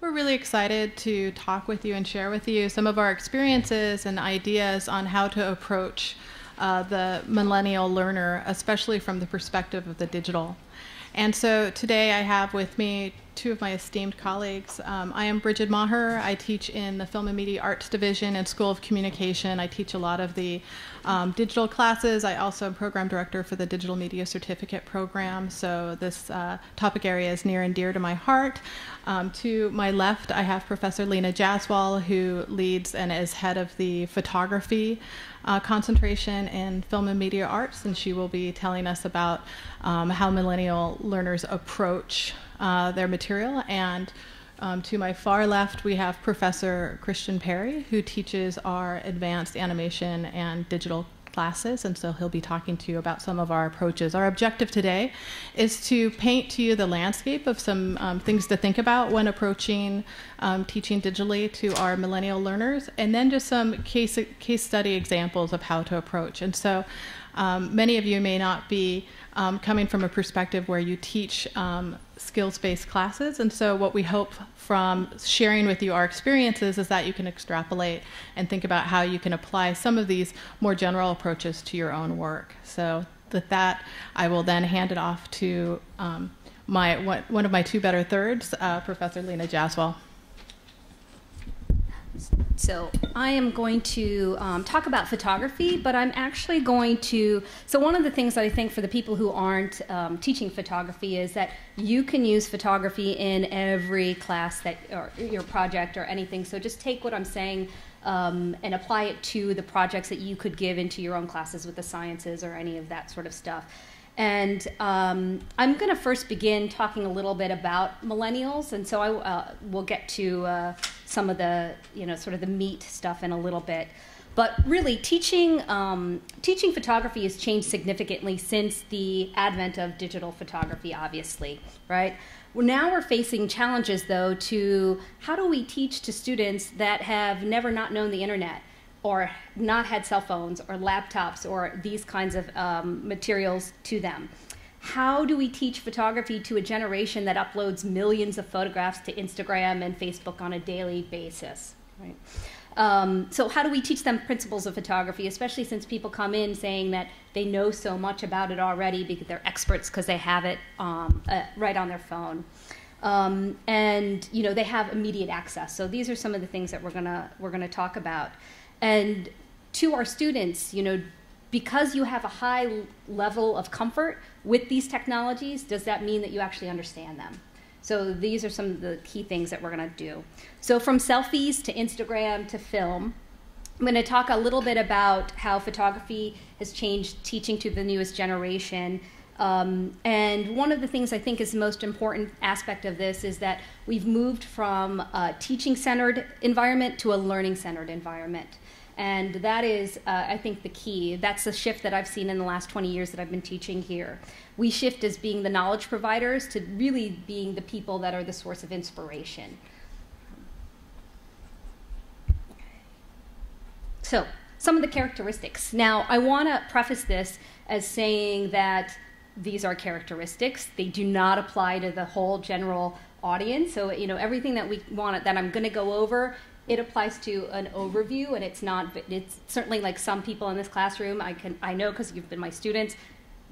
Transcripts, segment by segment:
We're really excited to talk with you and share with you some of our experiences and ideas on how to approach the millennial learner, especially from the perspective of the digital. And so today I have with me two of my esteemed colleagues. I am Brigid Maher. I teach in the Film and Media Arts Division and School of Communication. I teach a lot of the digital classes. I also am program director for the Digital Media Certificate Program, so this topic area is near and dear to my heart. To my left, I have Professor Lena Jaswal, who leads and is head of the photography concentration in Film and Media Arts, and she will be telling us about how millennial learners approach their material. And to my far left, we have Professor Kristian Perry, who teaches our advanced animation and digital classes, and so he'll be talking to you about some of our approaches. Our objective today is to paint to you the landscape of some things to think about when approaching teaching digitally to our millennial learners, and then just some case study examples of how to approach. And so many of you may not be coming from a perspective where you teach skills-based classes, and so what we hope from sharing with you our experiences is that you can extrapolate and think about how you can apply some of these more general approaches to your own work. So with that, I will then hand it off to one of my two better thirds, Professor Lena Jaswal. So I am going to talk about photography, but I'm actually going to, so one of the things that I think for the people who aren't teaching photography is that you can use photography in every class that, or your project or anything, so just take what I'm saying and apply it to the projects that you could give into your own classes with the sciences or any of that sort of stuff. And I'm going to first begin talking a little bit about millennials, and so I we'll get to some of the, you know, sort of the meat stuff in a little bit. But really, teaching photography has changed significantly since the advent of digital photography, obviously, right? Now we're facing challenges, though, to how do we teach to students that have never not known the internet, or not had cell phones or laptops or these kinds of materials to them? How do we teach photography to a generation that uploads millions of photographs to Instagram and Facebook on a daily basis, right? So how do we teach them principles of photography, especially since people come in saying that they know so much about it already because they're experts because they have it right on their phone? And you know, they have immediate access. So these are some of the things that we're gonna talk about. And to our students, you know, because you have a high level of comfort with these technologies, does that mean that you actually understand them? So these are some of the key things that we're going to do. So from selfies to Instagram to film, I'm going to talk a little bit about how photography has changed teaching to the newest generation. And one of the things I think is the most important aspect of this is that we've moved from a teaching-centered environment to a learning-centered environment. And that is, I think, the key. That's the shift that I've seen in the last 20 years that I've been teaching here. We shift as being the knowledge providers to really being the people that are the source of inspiration. So, some of the characteristics. Now, I want to preface this as saying that these are characteristics. They do not apply to the whole general audience. So, you know, everything that we want, that I'm going to go over, it applies to an overview, and it's not, it's certainly like some people in this classroom, I know because you've been my students,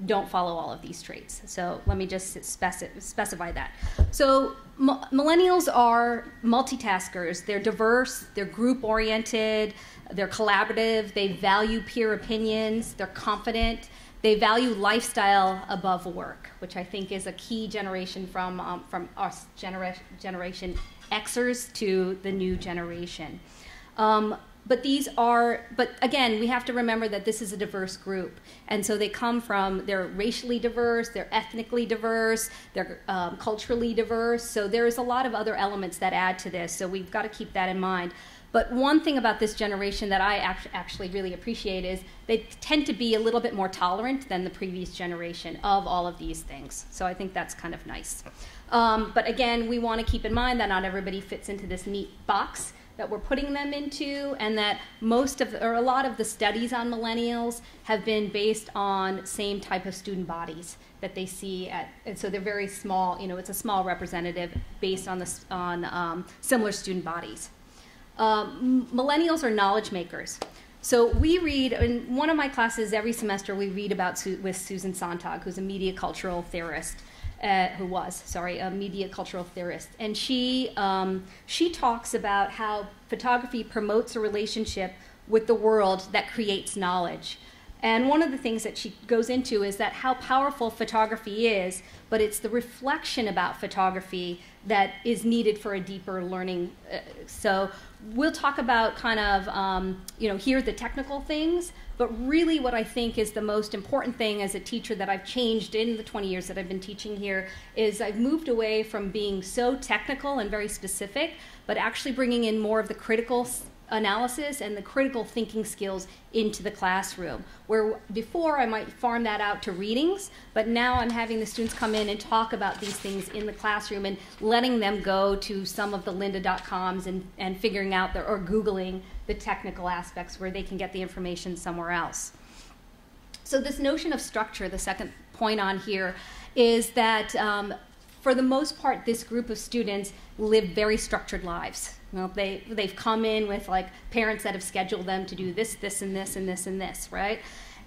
don't follow all of these traits. So let me just specify that. So millennials are multitaskers. They're diverse, they're group-oriented, they're collaborative, they value peer opinions, they're confident, they value lifestyle above work, which I think is a key generation from our generation Xers to the new generation. But again, we have to remember that this is a diverse group. And so they come from, they're racially diverse, they're ethnically diverse, they're culturally diverse. So there's a lot of other elements that add to this. So we've got to keep that in mind. But one thing about this generation that I actually really appreciate is they tend to be a little bit more tolerant than the previous generation of all of these things. So I think that's kind of nice. But again, we want to keep in mind that not everybody fits into this neat box. that we're putting them into, and that most of, or a lot of the studies on millennials have been based on same type of student bodies that they see at, and so they're very small, you know, it's a small representative based on, similar student bodies. Millennials are knowledge makers. So we read, in one of my classes every semester, we read about with Susan Sontag, who's a media cultural theorist, a media cultural theorist. And she talks about how photography promotes a relationship with the world that creates knowledge. And one of the things that she goes into is that how powerful photography is, but it's the reflection about photography that is needed for a deeper learning. So we'll talk about kind of, you know, here are the technical things, but really what I think is the most important thing as a teacher that I've changed in the 20 years that I've been teaching here is I've moved away from being so technical and very specific, but actually bringing in more of the critical analysis and the critical thinking skills into the classroom, where before I might farm that out to readings, but now I'm having the students come in and talk about these things in the classroom and letting them go to some of the lynda.coms and figuring out or Googling the technical aspects where they can get the information somewhere else. So this notion of structure, the second point on here, is that for the most part, this group of students live very structured lives. You know, they've come in with like parents that have scheduled them to do this, this, and this, and this, and this, right?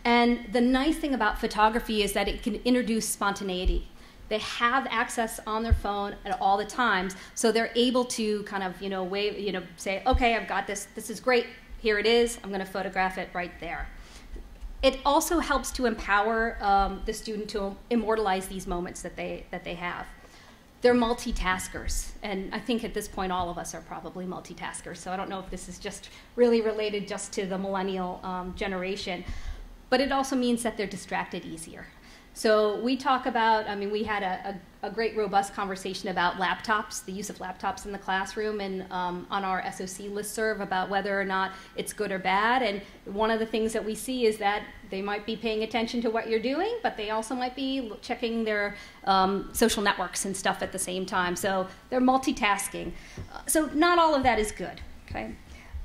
And the nice thing about photography is that it can introduce spontaneity. They have access on their phone at all the times, so they're able to kind of, you know, wave, you know, say, okay, I've got this. This is great. Here it is. I'm going to photograph it right there. It also helps to empower the student to immortalize these moments that they have. They're multitaskers, and I think at this point all of us are probably multitaskers, so I don't know if this is just really related just to the millennial generation, but it also means that they're distracted easier. So we talk about, I mean, we had a great robust conversation about laptops, the use of laptops in the classroom, and on our SOC listserv about whether or not it's good or bad. And one of the things that we see is that they might be paying attention to what you're doing, but they also might be checking their social networks and stuff at the same time. So they're multitasking. So not all of that is good, okay?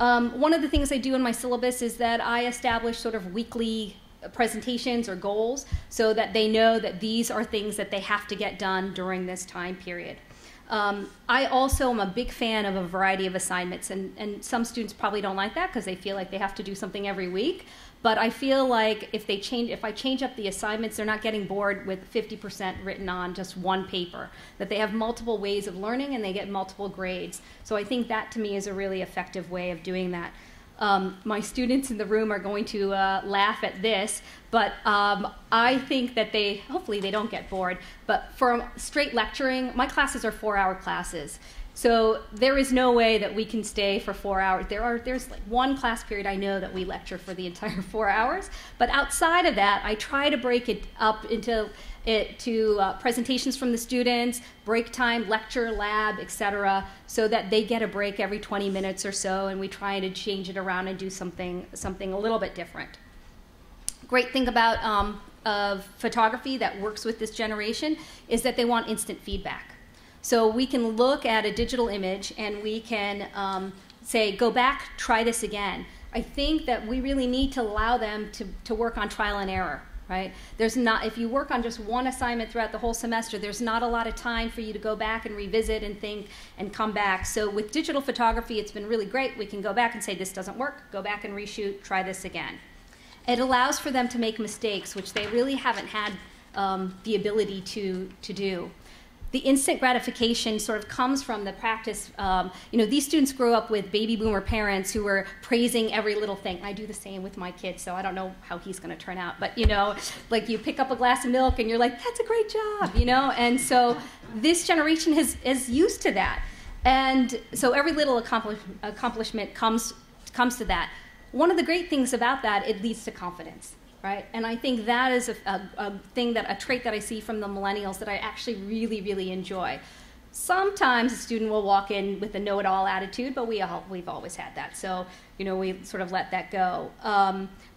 One of the things I do in my syllabus is that I establish sort of weekly presentations or goals so that they know that these are things that they have to get done during this time period. I also am a big fan of a variety of assignments, and some students probably don't like that because they feel like they have to do something every week, but I feel like if I change up the assignments, they're not getting bored with 50% written on just one paper, that they have multiple ways of learning and they get multiple grades. So I think that to me is a really effective way of doing that. My students in the room are going to laugh at this, but I think that hopefully they don't get bored, but for straight lecturing, my classes are 4-hour classes. So there is no way that we can stay for 4 hours. There's like one class period I know that we lecture for the entire 4 hours, but outside of that, I try to break it up into presentations from the students, break time, lecture, lab, etc., so that they get a break every 20 minutes or so, and we try to change it around and do something a little bit different. Great thing about of photography that works with this generation is that they want instant feedback. So we can look at a digital image and we can say, go back, try this again. I think that we really need to allow them to work on trial and error. Right? If you work on just one assignment throughout the whole semester, there's not a lot of time for you to go back and revisit and think and come back. So with digital photography, it's been really great. We can go back and say, this doesn't work, go back and reshoot, try this again. It allows for them to make mistakes, which they really haven't had the ability to do. The instant gratification sort of comes from the practice. You know, these students grew up with baby boomer parents who were praising every little thing. I do the same with my kid, so I don't know how he's going to turn out. But, you know, like you pick up a glass of milk and you're like, that's a great job, you know? And so this generation is used to that. And so every little accomplishment comes to that. One of the great things about that, it leads to confidence. Right? And I think that is a trait that I see from the millennials that I actually really, really enjoy. Sometimes a student will walk in with a know-it-all attitude, but we've always had that. So, you know, we sort of let that go.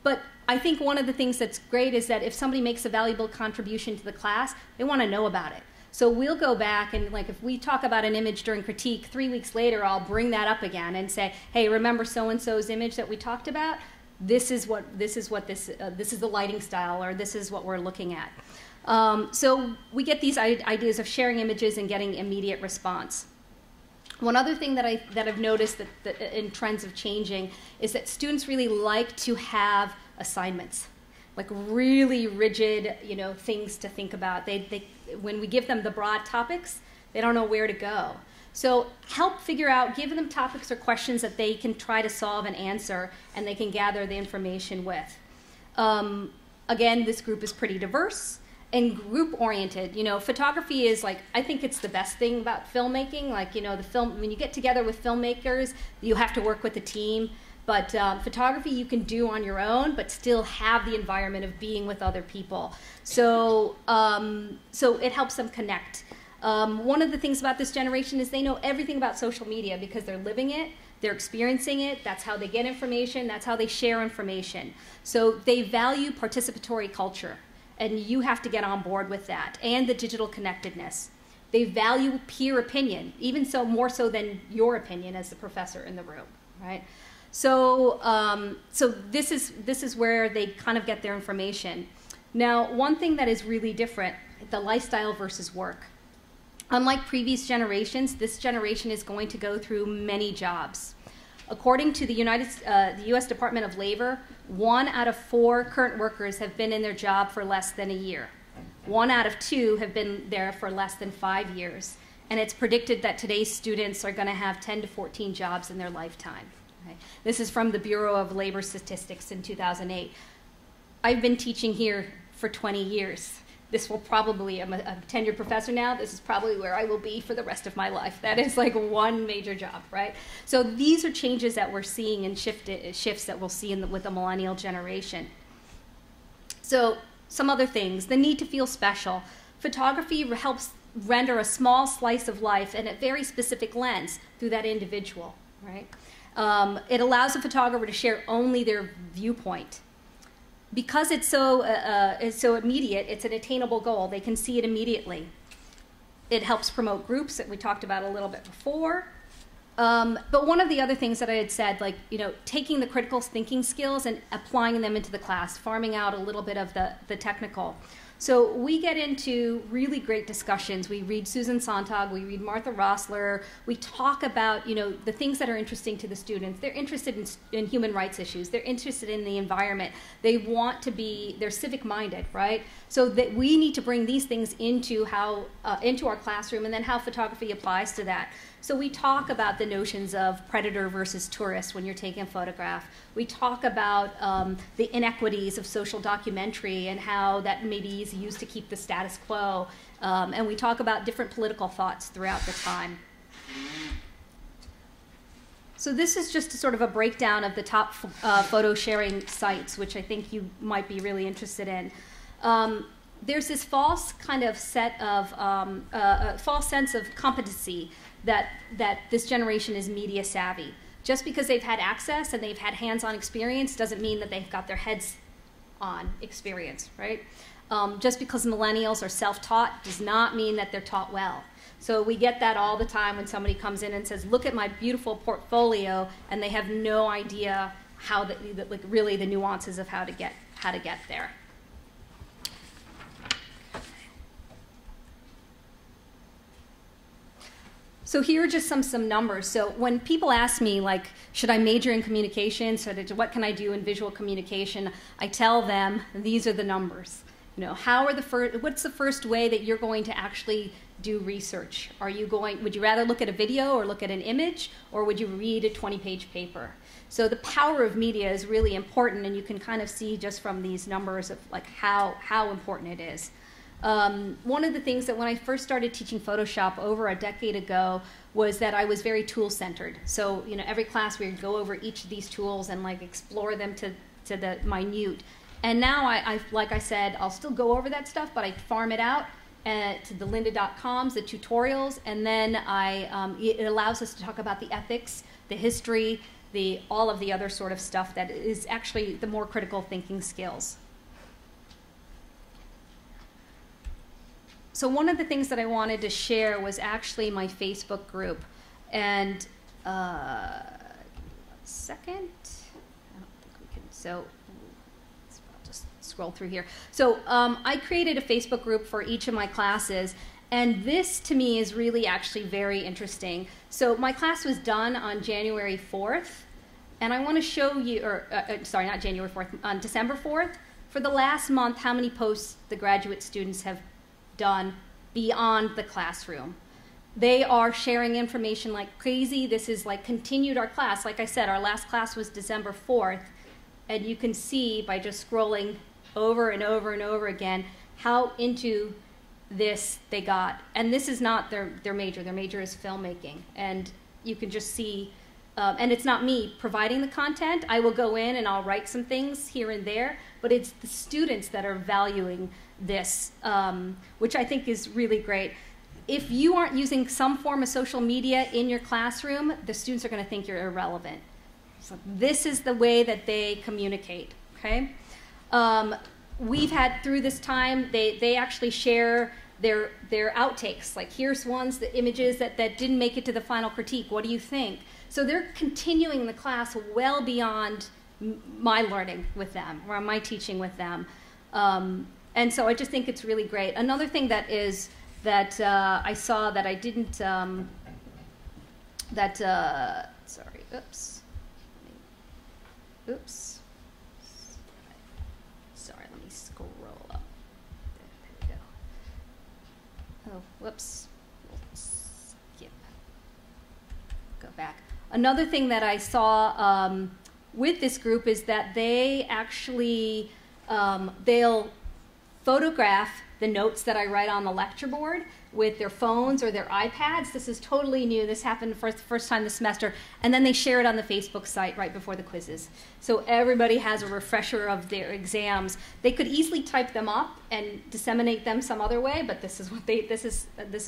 But I think one of the things that's great is that if somebody makes a valuable contribution to the class, they want to know about it. So we'll go back and, like, if we talk about an image during critique, 3 weeks later I'll bring that up again and say, hey, remember so-and-so's image that we talked about? This is the lighting style, or this is what we're looking at. So we get these ideas of sharing images and getting immediate response. One other thing that I've noticed that in trends of changing is that students really like to have assignments, like really rigid, you know, things to think about. When we give them the broad topics, they don't know where to go. So help figure out, give them topics or questions that they can try to solve and answer, and they can gather the information with. Again, this group is pretty diverse and group-oriented. You know, photography is like, I think it's the best thing about filmmaking. Like, you know, when you get together with filmmakers, you have to work with a team. But photography you can do on your own, but still have the environment of being with other people. So, so it helps them connect. One of the things about this generation is they know everything about social media because they're living it, they're experiencing it, that's how they get information, that's how they share information. So they value participatory culture, and you have to get on board with that, and the digital connectedness. They value peer opinion, even so more so than your opinion as the professor in the room, right? So, so this is where they kind of get their information. Now, one thing that is really different, the lifestyle versus work. Unlike previous generations, this generation is going to go through many jobs. According to the U.S. Department of Labor, 1 out of 4 current workers have been in their job for less than a year. 1 out of 2 have been there for less than 5 years. And it's predicted that today's students are going to have 10 to 14 jobs in their lifetime. Right? This is from the Bureau of Labor Statistics in 2008. I've been teaching here for 20 years. This will probably, I'm a tenured professor now, this is probably where I will be for the rest of my life. That is like one major job, right? So these are changes that we're seeing and shifts that we'll see with the millennial generation. So some other things, the need to feel special. Photography helps render a small slice of life in a very specific lens through that individual, right? It allows a photographer to share only their viewpoint. Because it's so immediate, it's an attainable goal. They can see it immediately. It helps promote groups that we talked about a little bit before. But one of the other things that I had said, like, you know, taking the critical thinking skills and applying them into the class, farming out a little bit of the technical. So we get into really great discussions. We read Susan Sontag, we read Martha Rosler, we talk about, you know, the things that are interesting to the students. They're interested in human rights issues, they're interested in the environment, they want to be, they're civic-minded, right? So that we need to bring these things into our classroom, and then how photography applies to that. So we talk about the notions of predator versus tourist when you're taking a photograph. We talk about the inequities of social documentary and how that maybe is used to keep the status quo. And we talk about different political thoughts throughout the time. So this is just sort of a breakdown of the top photo sharing sites, which I think you might be really interested in. There's this false kind of false sense of competency that this generation is media savvy. Just because they've had access and they've had hands-on experience doesn't mean that they've got their heads on experience, right? Just because millennials are self-taught does not mean that they're taught well. So we get that all the time when somebody comes in and says, look at my beautiful portfolio, and they have no idea how like really the nuances of how to get there. So here are just some numbers. So when people ask me, like, should I major in communication? So what can I do in visual communication? I tell them these are the numbers. You know, what's the first way that you're going to actually do research? Would you rather look at a video or look at an image, or would you read a 20-page paper? So the power of media is really important, and you can kind of see just from these numbers of like how important it is. One of the things that when I first started teaching Photoshop over a decade ago was that I was very tool-centered. So, you know, every class we would go over each of these tools and like explore them to the minute. And now, like I said, I'll still go over that stuff, but I farm it out to the lynda.coms, the tutorials, and then it allows us to talk about the ethics, the history, all of the other sort of stuff that is actually the more critical thinking skills. So one of the things that I wanted to share was actually my Facebook group. And second, I don't think we can, so I'll just scroll through here. So I created a Facebook group for each of my classes. And this, to me, is really actually very interesting. So my class was done on January 4th. And I want to show you, or sorry, not January 4th, on December 4th, for the last month, how many posts the graduate students have done beyond the classroom. They are sharing information like crazy. This is like continued our class. Like I said, our last class was December 4th. And you can see by just scrolling over and over and over again how into this they got. And this is not their major. Their major is filmmaking. And you can just see, and it's not me providing the content. I will go in and I'll write some things here and there, but it's the students that are valuing this, which I think is really great. If you aren't using some form of social media in your classroom, the students are going to think you're irrelevant. So this is the way that they communicate, okay? We've had, through this time, they actually share their outtakes. Like, here's ones, the images that didn't make it to the final critique. What do you think? So they're continuing the class well beyond my learning with them, or my teaching with them. And so I just think it's really great. Another thing that is, that I saw that I didn't, that, sorry, oops. Oops. Sorry, let me scroll up. There we go. Oh, whoops. We'll skip. Go back. Another thing that I saw with this group is that they actually, they'll photograph the notes that I write on the lecture board with their phones or their iPads. This is totally new. This happened for the first time this semester. And then they share it on the Facebook site right before the quizzes. So everybody has a refresher of their exams. They could easily type them up and disseminate them some other way, but this is what they, this is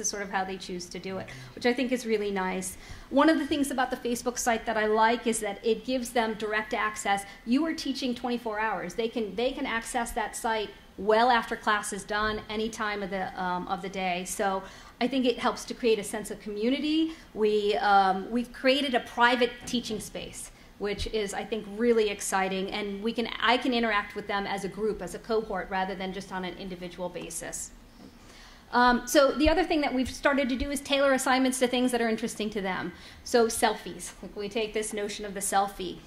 sort of how they choose to do it, which I think is really nice. One of the things about the Facebook site that I like is that it gives them direct access. You are teaching 24 hours. They can access that site well after class is done, any time of the day. So I think it helps to create a sense of community. We've created a private teaching space, which is, I think, really exciting. And I can interact with them as a group, as a cohort, rather than just on an individual basis. So the other thing that we've started to do is tailor assignments to things that are interesting to them. So selfies. We take this notion of the selfie.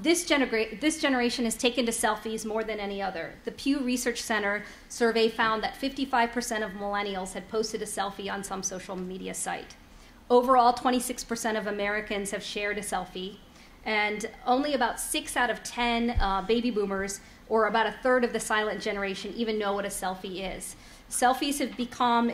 This generation has taken to selfies more than any other. The Pew Research Center survey found that 55% of millennials had posted a selfie on some social media site. Overall, 26% of Americans have shared a selfie, and only about 6 out of 10 baby boomers, or about a third of the silent generation, even know what a selfie is. Selfies have become,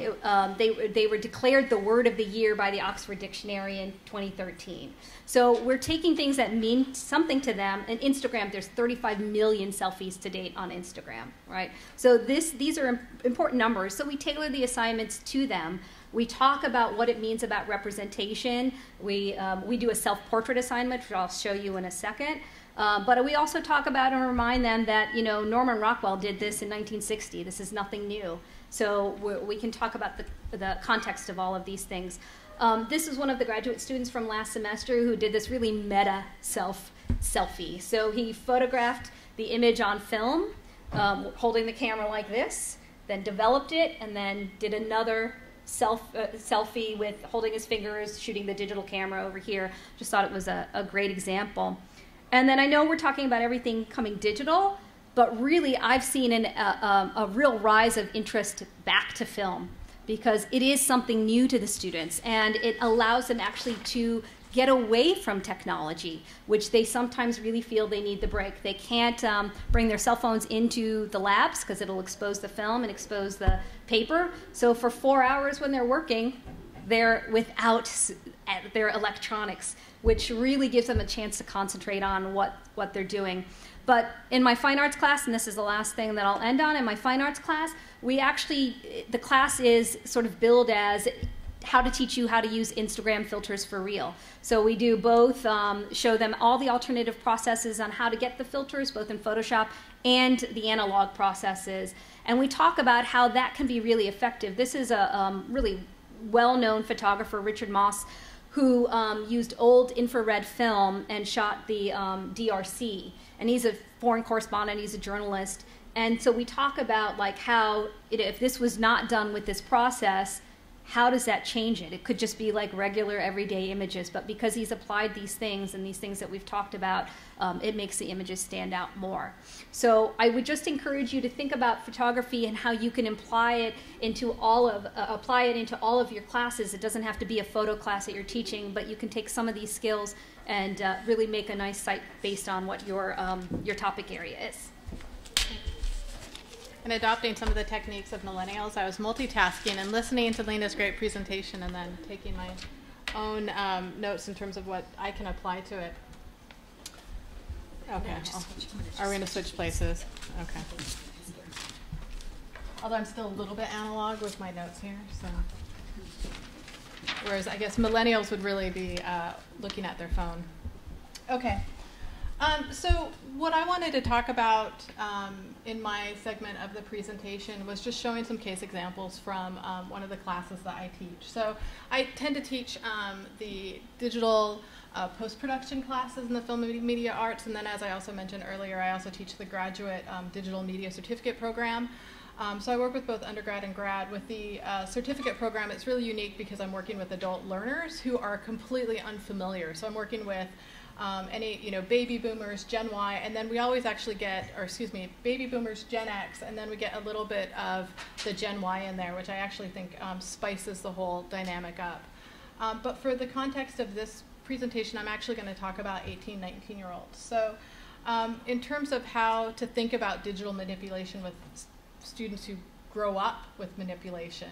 they were declared the word of the year by the Oxford Dictionary in 2013. So we're taking things that mean something to them. And Instagram, there's 35 million selfies to date on Instagram, right? So these are important numbers. So we tailor the assignments to them. We talk about what it means about representation. We do a self-portrait assignment, which I'll show you in a second. But we also talk about and remind them that, you know, Norman Rockwell did this in 1960. This is nothing new. So we can talk about the context of all of these things. This is one of the graduate students from last semester who did this really meta selfie. So he photographed the image on film, holding the camera like this, then developed it, and then did another selfie with holding his fingers, shooting the digital camera over here. Just thought it was a great example. And then I know we're talking about everything coming digital, but really I've seen a real rise of interest back to film, because it is something new to the students, and it allows them actually to get away from technology, which they sometimes really feel they need the break. They can't bring their cell phones into the labs because it'll expose the film and expose the paper. So for 4 hours when they're working, they're without their electronics, which really gives them a chance to concentrate on what they're doing. But in my fine arts class, and this is the last thing that I'll end on, in my fine arts class, we actually, the class is sort of billed as how to teach you how to use Instagram filters for real. So we do both show them all the alternative processes on how to get the filters, both in Photoshop and the analog processes. And we talk about how that can be really effective. This is a really well-known photographer, Richard Moss, who used old infrared film and shot the DRC. And he's a foreign correspondent, he's a journalist. And so we talk about like how, if this was not done with this process, how does that change it? It could just be like regular everyday images, but because he's applied these things and these things that we've talked about, it makes the images stand out more. So I would just encourage you to think about photography and how you can apply it into all of your classes. It doesn't have to be a photo class that you're teaching, but you can take some of these skills and really make a nice site based on what your topic area is. And adopting some of the techniques of millennials, I was multitasking and listening to Lena's great presentation and then taking my own notes in terms of what I can apply to it. Okay. Are we going to switch places? Okay. Although I'm still a little bit analog with my notes here, so. Whereas I guess millennials would really be looking at their phone. Okay. So what I wanted to talk about in my segment of the presentation was just showing some case examples from one of the classes that I teach. So I tend to teach the digital post-production classes in the film and media arts, and then as I also mentioned earlier, I also teach the graduate digital media certificate program. So I work with both undergrad and grad. With the certificate program, it's really unique because I'm working with adult learners who are completely unfamiliar. So I'm working with any, baby boomers, Gen Y, and then we always actually get, or excuse me, baby boomers, Gen X, and then we get a little bit of the Gen Y in there, which I actually think spices the whole dynamic up. But for the context of this presentation, I'm actually going to talk about 18, 19-year-olds. So in terms of how to think about digital manipulation with students who grow up with manipulation,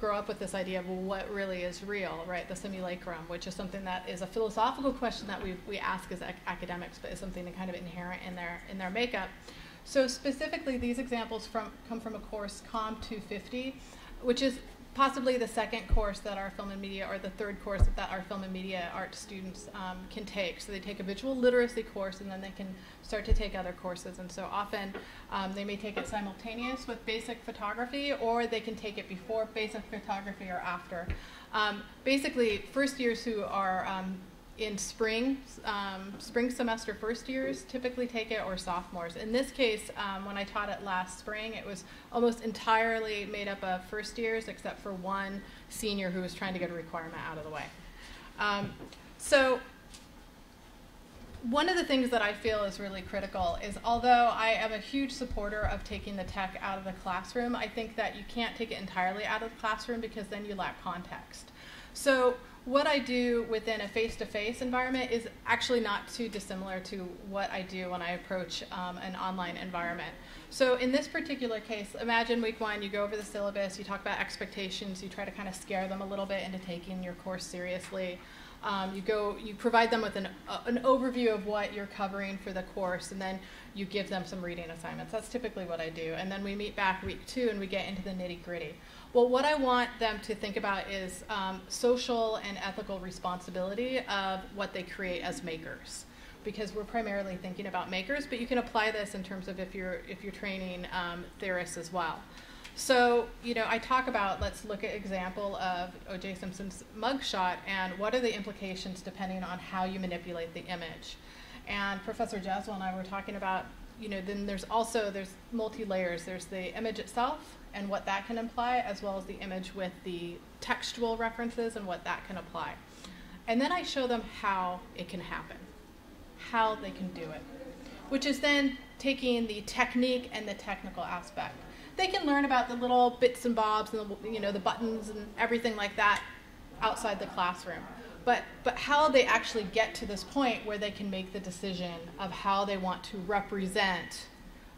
grow up with this idea of what really is real, right? The simulacrum, which is something that is a philosophical question that we ask as academics, but is something that kind of inherent in their makeup. So specifically, these examples come from a course, COM 250, which is possibly the second course that our film and media, or the third course that our film and media arts students can take. So they take a visual literacy course, and then they can start to take other courses. And so often they may take it simultaneous with basic photography, or they can take it before basic photography or after. Basically, first years who are in spring semester first years typically take it, or sophomores. In this case, when I taught it last spring, it was almost entirely made up of first years, except for one senior who was trying to get a requirement out of the way. So one of the things that I feel is really critical is, although I am a huge supporter of taking the tech out of the classroom, I think that you can't take it entirely out of the classroom because then you lack context. So what I do within a face-to-face environment is actually not too dissimilar to what I do when I approach an online environment. So in this particular case, imagine week one, you go over the syllabus, you talk about expectations, you try to kind of scare them a little bit into taking your course seriously. You provide them with an overview of what you're covering for the course, and then you give them some reading assignments. That's typically what I do. And then we meet back week two, and we get into the nitty-gritty. Well, what I want them to think about is social and ethical responsibility of what they create as makers, because we're primarily thinking about makers, but you can apply this in terms of if you're training theorists as well. So, I talk about, let's look at example of O.J. Simpson's mugshot and what are the implications depending on how you manipulate the image. And Professor Jaswal and I were talking about, then there's multi-layers. There's the image itself and what that can imply, as well as the image with the textual references and what that can apply. And then I show them how it can happen, how they can do it, which is then taking the technique and the technical aspect. They can learn about the little bits and bobs and the, the buttons and everything like that outside the classroom. But how they actually get to this point where they can make the decision of how they want to represent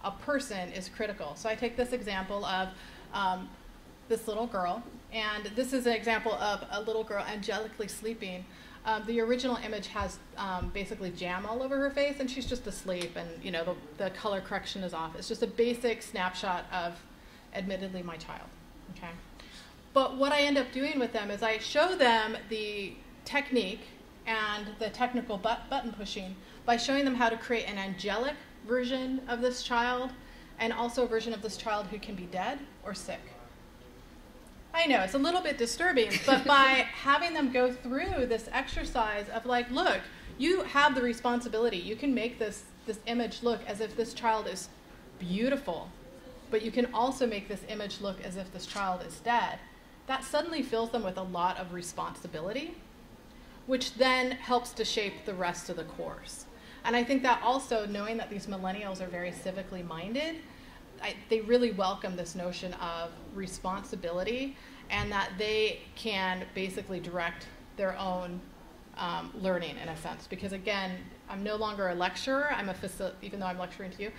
a person is critical. So I take this example of this little girl, and this is an example of a little girl angelically sleeping. The original image has basically jam all over her face, and she's just asleep, and the color correction is off. It's just a basic snapshot of, admittedly, my child. Okay, but what I end up doing with them is I show them the technique and the technical button pushing by showing them how to create an angelic version of this child, and also a version of this child who can be dead or sick. I know, it's a little bit disturbing, but by having them go through this exercise of like, look, you have the responsibility. You can make this image look as if this child is beautiful, but you can also make this image look as if this child is dead. That suddenly fills them with a lot of responsibility, which then helps to shape the rest of the course. And I think that also, knowing that these millennials are very civically minded, they really welcome this notion of responsibility, and that they can basically direct their own learning, in a sense. Because again, I'm no longer a lecturer, even though I'm lecturing to you,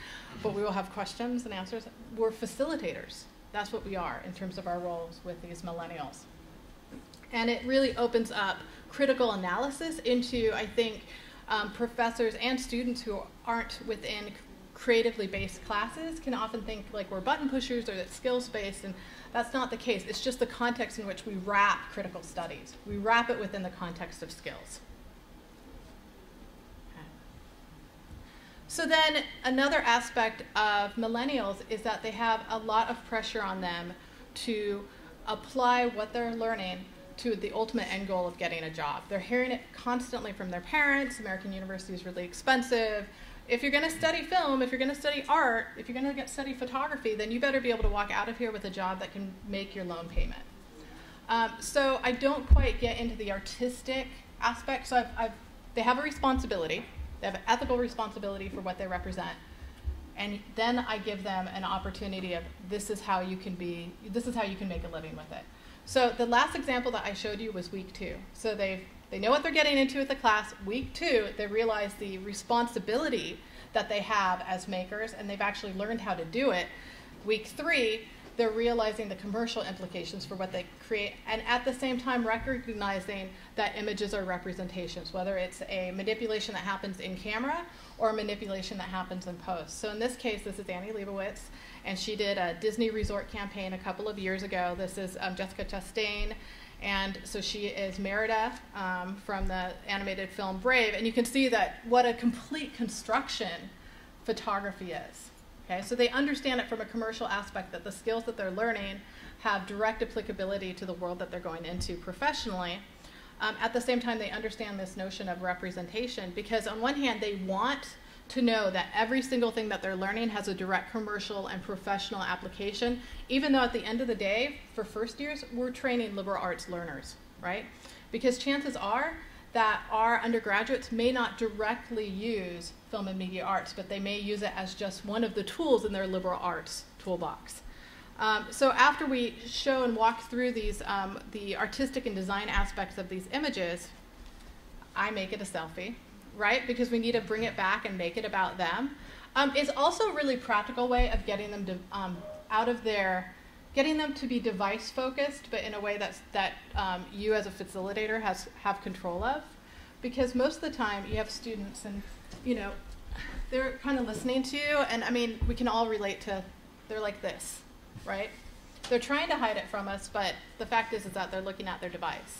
but we will have questions and answers. We're facilitators. That's what we are in terms of our roles with these millennials. And it really opens up critical analysis into, I think, professors and students who aren't within creatively based classes can often think like we're button pushers or that skills based, and that's not the case. It's just the context in which we wrap critical studies. We wrap it within the context of skills. Okay. So then another aspect of millennials is that they have a lot of pressure on them to apply what they're learning to the ultimate end goal of getting a job. They're hearing it constantly from their parents. American university is really expensive. If you're going to study film, if you're going to study art, if you're going to study photography, then you better be able to walk out of here with a job that can make your loan payment. So I don't quite get into the artistic aspect. So they have a responsibility. They have an ethical responsibility for what they represent. And then I give them an opportunity of this is how you can make a living with it. So the last example that I showed you was week 2. So they know what they're getting into with the class. Week 2, they realize the responsibility that they have as makers, and they've actually learned how to do it. Week 3, they're realizing the commercial implications for what they create, and at the same time recognizing that images are representations, whether it's a manipulation that happens in camera or a manipulation that happens in post. So in this case, this is Annie Leibovitz, and she did a Disney resort campaign a couple of years ago. This is Jessica Chastain, and so she is Merida from the animated film Brave, and you can see that what a complete construction photography is. Okay, so they understand it from a commercial aspect, that the skills that they're learning have direct applicability to the world that they're going into professionally. At the same time, they understand this notion of representation, because on one hand, they want to know that every single thing that they're learning has a direct commercial and professional application, even though at the end of the day, for first years, we're training liberal arts learners, right? Because chances are that our undergraduates may not directly use film and media arts, but they may use it as just one of the tools in their liberal arts toolbox. So after we show and walk through these, the artistic and design aspects of these images, I make it a selfie, right? Because we need to bring it back and make it about them. It's also a really practical way of getting them to, getting them to be device focused, but in a way that you as a facilitator have control of. Because most of the time you have students and, you know, they're kind of listening to you, and I mean, we can all relate to, they're like this, right? They're trying to hide it from us, but the fact is that they're looking at their device.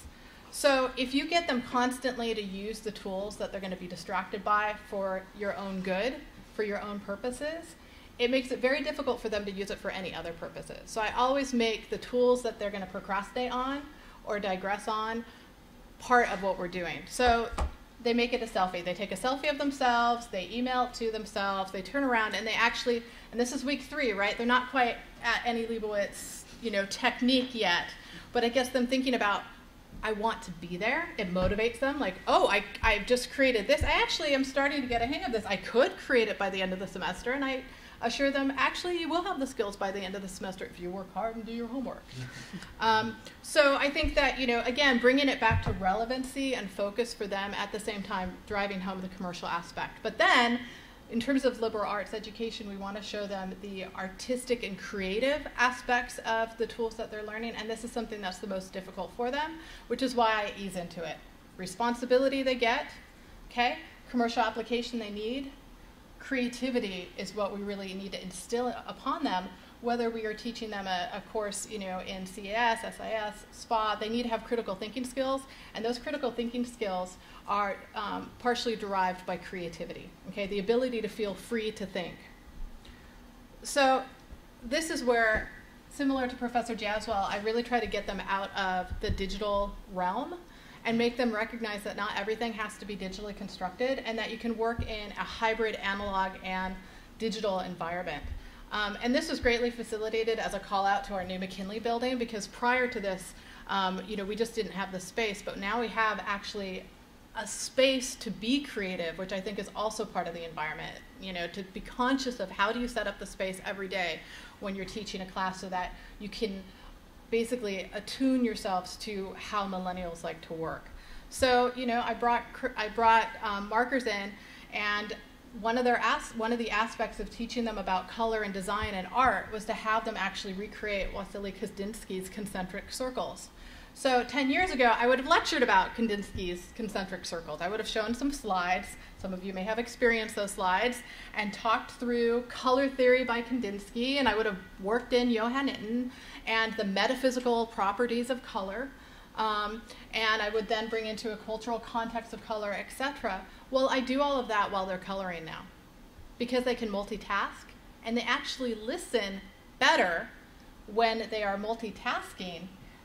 So if you get them constantly to use the tools that they're going to be distracted by for your own good, for your own purposes, it makes it very difficult for them to use it for any other purposes. So I always make the tools that they're going to procrastinate on or digress on part of what we're doing. So they make it a selfie. They take a selfie of themselves, they email it to themselves, they turn around, and they actually, and this is week 3, right? They're not quite at Annie Leibovitz, you know, technique yet, but it gets them thinking about, I want to be there. It motivates them, like, oh, I've just created this. I actually am starting to get a hang of this. I could create it by the end of the semester, and I assure them, actually, you will have the skills by the end of the semester if you work hard and do your homework. So I think that, you know, again, bringing it back to relevancy and focus for them, at the same time driving home the commercial aspect. But then, in terms of liberal arts education, we want to show them the artistic and creative aspects of the tools that they're learning, and this is something that's the most difficult for them, which is why I ease into it. Responsibility they get, okay? Commercial application they need. Creativity is what we really need to instill upon them, whether we are teaching them a course, you know, in CAS, SIS, SPA, they need to have critical thinking skills, and those critical thinking skills are partially derived by creativity, okay, the ability to feel free to think. So this is where, similar to Professor Jaswal, I really try to get them out of the digital realm and make them recognize that not everything has to be digitally constructed and that you can work in a hybrid analog and digital environment. And this was greatly facilitated as a call out to our new McKinley building, because prior to this, you know, we just didn't have the space, but now we have actually a space to be creative, which I think is also part of the environment, you know, to be conscious of how do you set up the space every day when you're teaching a class so that you can basically attune yourselves to how millennials like to work. So, you know, I brought markers in, and one of the aspects of teaching them about color and design and art was to have them actually recreate Wassily Kandinsky's concentric circles. So 10 years ago, I would have lectured about Kandinsky's concentric circles. I would have shown some slides. Some of you may have experienced those slides, and talked through color theory by Kandinsky, and I would have worked in Johann Itten and the metaphysical properties of color, and I would then bring into a cultural context of color, etc. Well, I do all of that while they're coloring now, because they can multitask, and they actually listen better when they are multitasking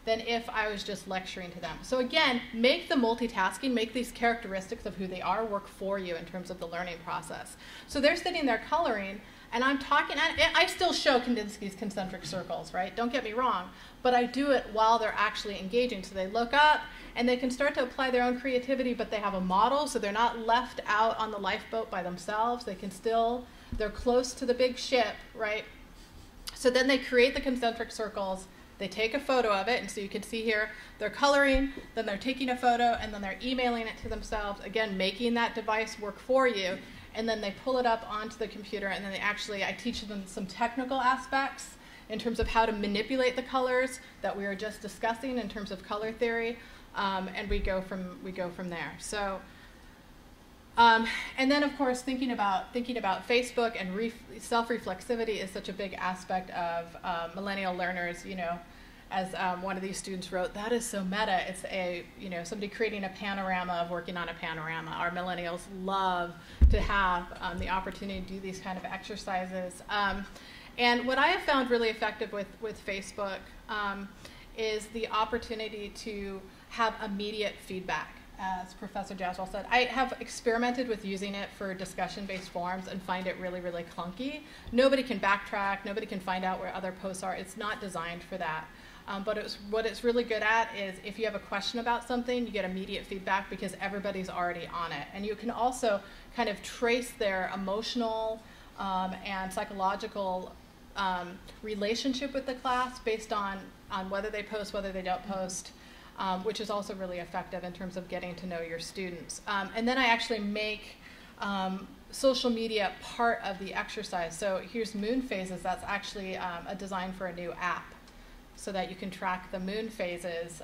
than if I was just lecturing to them. So again, make the multitasking, make these characteristics of who they are work for you in terms of the learning process. So they're sitting there coloring, and I'm talking, and I still show Kandinsky's concentric circles, right? Don't get me wrong, but I do it while they're actually engaging. So they look up, and they can start to apply their own creativity, but they have a model, so they're not left out on the lifeboat by themselves. They can still, they're close to the big ship, right? So then they create the concentric circles. They take a photo of it, and so you can see here, they're coloring, then they're taking a photo, and then they're emailing it to themselves, again, making that device work for you, and then they pull it up onto the computer, and then they actually, I teach them some technical aspects in terms of how to manipulate the colors that we were just discussing in terms of color theory, and we go from there. So, and then of course, thinking about Facebook and self-reflexivity is such a big aspect of millennial learners. You know, as one of these students wrote, that is so meta. It's a, you know, somebody creating a panorama of working on a panorama. Our millennials love to have the opportunity to do these kind of exercises. And what I have found really effective with Facebook is the opportunity to have immediate feedback. As Professor Jaswal said, I have experimented with using it for discussion-based forums and find it really, really clunky. Nobody can backtrack. Nobody can find out where other posts are. It's not designed for that. But what it's really good at is if you have a question about something, you get immediate feedback because everybody's already on it. And you can also kind of trace their emotional and psychological relationship with the class based on whether they post, whether they don't post. Which is also really effective in terms of getting to know your students. And then I actually make social media part of the exercise. So here's moon phases. That's actually a design for a new app so that you can track the moon phases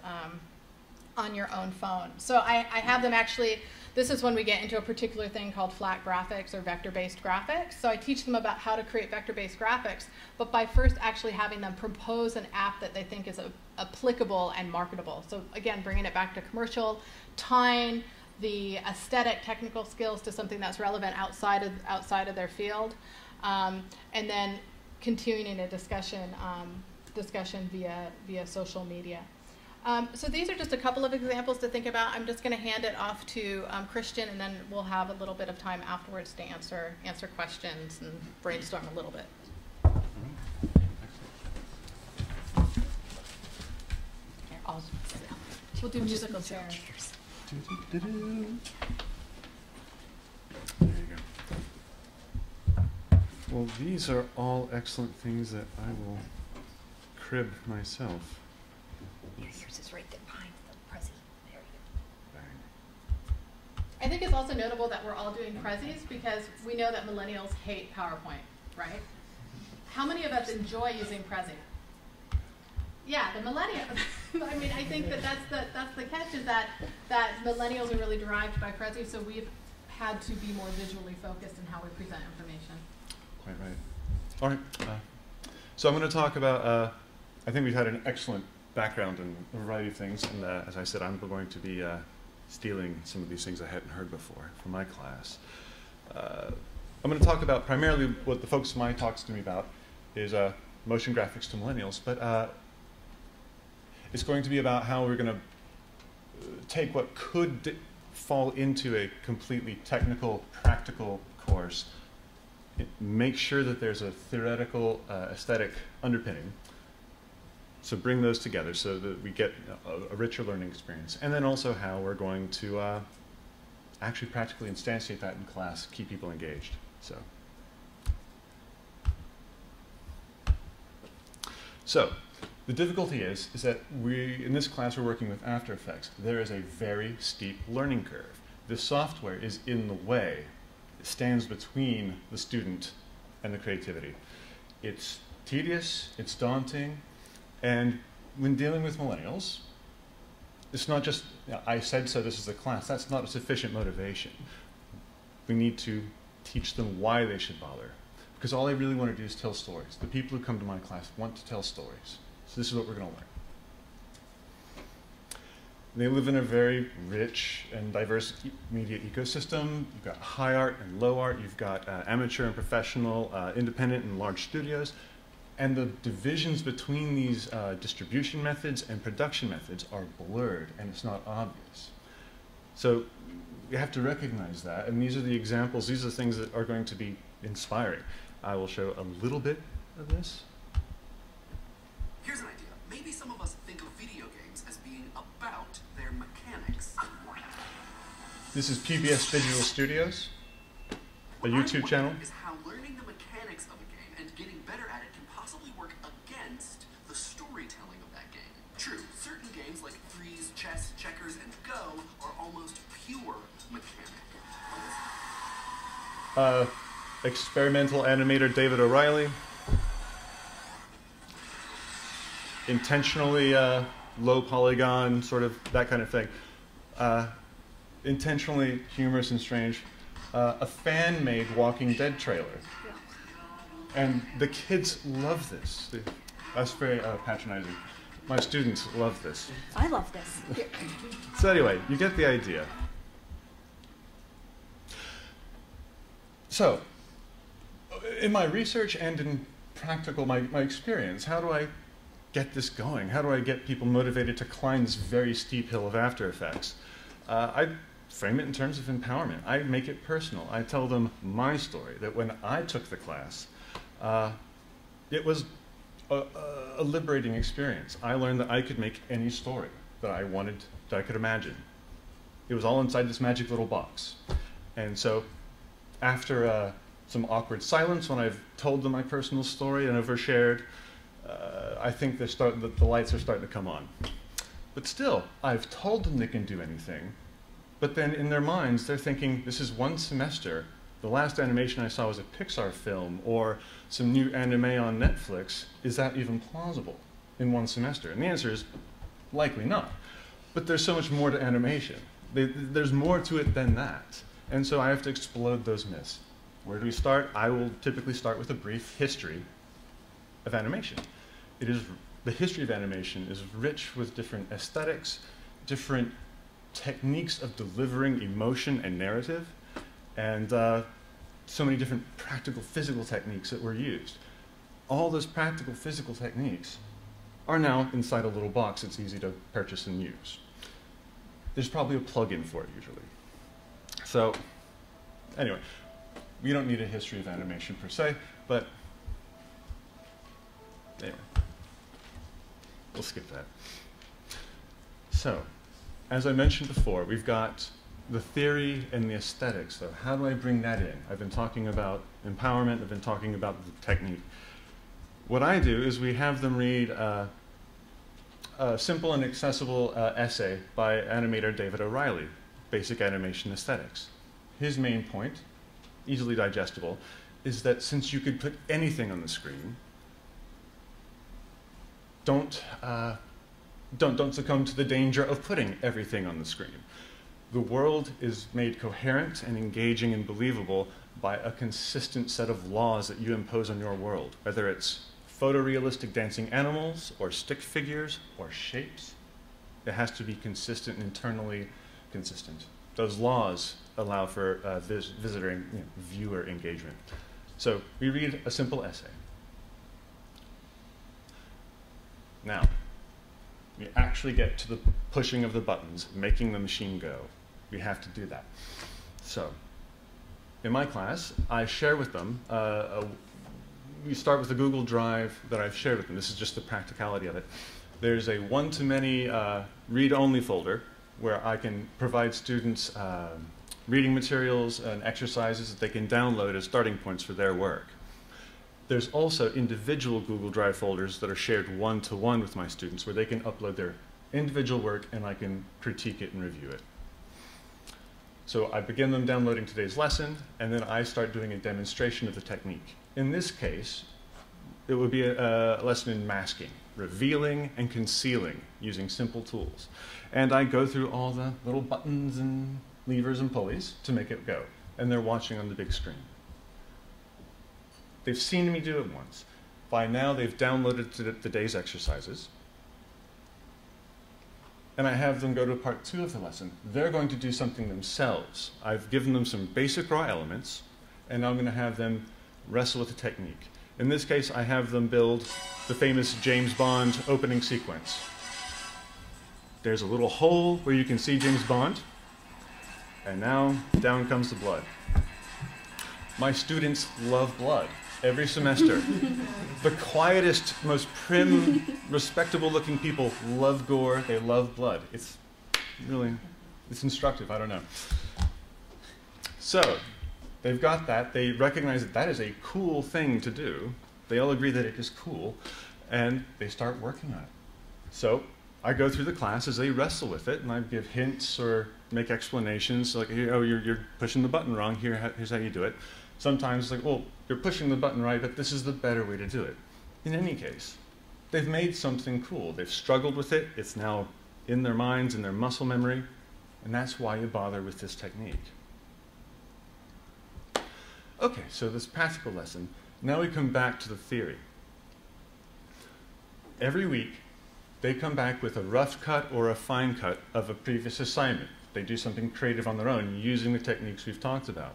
on your own phone. So I have them actually, this is when we get into a particular thing called flat graphics or vector-based graphics. So I teach them about how to create vector-based graphics, but by first actually having them propose an app that they think is applicable and marketable. So again, bringing it back to commercial, tying the aesthetic technical skills to something that's relevant outside of their field, and then continuing a discussion via social media. So these are just a couple of examples to think about. I'm just going to hand it off to Kristian, and then we'll have a little bit of time afterwards to answer questions and brainstorm a little bit. Here, we'll do musical chairs. There you go. Well, these are all excellent things that I will crib myself. Yours is right there behind the Prezi. There you go. I think it's also notable that we're all doing Prezis because we know that millennials hate PowerPoint, right? How many of us enjoy using Prezi? Yeah, the millennials. I mean, I think that that's the catch, is that millennials are really derived by Prezi, so we've had to be more visually focused in how we present information. Quite right. All right. So I'm going to talk about, I think we've had an excellent background in a variety of things, and as I said, I'm going to be stealing some of these things I hadn't heard before from my class. I'm going to talk about primarily what the folks my talks to me about is motion graphics to millennials, but it's going to be about how we're going to take what could fall into a completely technical, practical course, make sure that there's a theoretical aesthetic underpinning, so bring those together so that we get a richer learning experience, and then also how we're going to actually practically instantiate that in class, keep people engaged. So the difficulty is that we, in this class, we're working with After Effects. There is a very steep learning curve. This software is in the way. It stands between the student and the creativity. It's tedious, it's daunting, and when dealing with millennials, it's not just, you know, I said so, this is the class. That's not a sufficient motivation. We need to teach them why they should bother, because all I really want to do is tell stories. The people who come to my class want to tell stories. So this is what we're going to learn. They live in a very rich and diverse media ecosystem. You've got high art and low art. You've got amateur and professional, independent and large studios. And the divisions between these distribution methods and production methods are blurred, and it's not obvious. So you have to recognize that. And these are the examples. These are the things that are going to be inspiring. I will show a little bit of this. Here's an idea. Maybe some of us think of video games as being about their mechanics. This is PBS Digital Studios, a YouTube channel. Is how learning the mechanics of a game and getting better at it can possibly work against the storytelling of that game. True, certain games like threes, chess, checkers, and go are almost pure mechanic. Experimental animator David O'Reilly intentionally low polygon, sort of that kind of thing, intentionally humorous and strange, a fan-made Walking Dead trailer, and the kids love this. That's very patronizing. My students love this. I love this. So anyway, you get the idea. So in my research and in practical, my experience, how do I get this going? How do I get people motivated to climb this very steep hill of After Effects? I frame it in terms of empowerment. I make it personal. I tell them my story, that when I took the class, it was a liberating experience. I learned that I could make any story that I wanted, that I could imagine. It was all inside this magic little box. And so after some awkward silence when I've told them my personal story and overshared, I think the lights are starting to come on. But still, I've told them they can do anything, but then in their minds, they're thinking, this is one semester. The last animation I saw was a Pixar film or some new anime on Netflix. Is that even plausible in one semester? And the answer is likely not. But there's so much more to animation. There's more to it than that. And so I have to explode those myths. Where do we start? I will typically start with a brief history of animation. It is, the history of animation is rich with different aesthetics, different techniques of delivering emotion and narrative, and so many different practical physical techniques that were used. All those practical physical techniques are now inside a little box that's easy to purchase and use. There's probably a plug-in for it usually. So anyway, we don't need a history of animation per se, but anyway, we'll skip that. So, as I mentioned before, we've got the theory and the aesthetics. So how do I bring that in? I've been talking about empowerment. I've been talking about the technique. What I do is we have them read a simple and accessible essay by animator David O'Reilly, Basic Animation Aesthetics. His main point, easily digestible, is that since you could put anything on the screen, don't succumb to the danger of putting everything on the screen. The world is made coherent and engaging and believable by a consistent set of laws that you impose on your world, whether it's photorealistic dancing animals or stick figures or shapes. It has to be consistent and internally consistent. Those laws allow for visitor and viewer engagement. So we read a simple essay. Now, we actually get to the pushing of the buttons, making the machine go. We have to do that. So in my class, I share with them, we start with a Google Drive that I've shared with them. This is just the practicality of it. There's a one-to-many read-only folder where I can provide students reading materials and exercises that they can download as starting points for their work. There's also individual Google Drive folders that are shared one-to-one with my students where they can upload their individual work and I can critique it and review it. So I begin them downloading today's lesson, and then I start doing a demonstration of the technique. In this case, it would be a lesson in masking, revealing and concealing using simple tools. And I go through all the little buttons and levers and pulleys to make it go. And they're watching on the big screen. They've seen me do it once. By now, they've downloaded the day's exercises. And I have them go to part two of the lesson. They're going to do something themselves. I've given them some basic raw elements, and I'm going to have them wrestle with the technique. In this case, I have them build the famous James Bond opening sequence. There's a little hole where you can see James Bond, and now down comes the blood. My students love blood every semester. The quietest, most prim, respectable-looking people love gore, they love blood. It's really, it's instructive, I don't know. So, they've got that. They recognize that that is a cool thing to do. They all agree that it is cool, and they start working on it. So I go through the class as they wrestle with it, and I give hints or make explanations, like, oh, you're pushing the button wrong, here's how you do it. Sometimes like, well, you're pushing the button right, but this is the better way to do it. In any case, they've made something cool. They've struggled with it. It's now in their minds, in their muscle memory, and that's why you bother with this technique. Okay, so this practical lesson. Now we come back to the theory. Every week, they come back with a rough cut or a fine cut of a previous assignment. They do something creative on their own using the techniques we've talked about.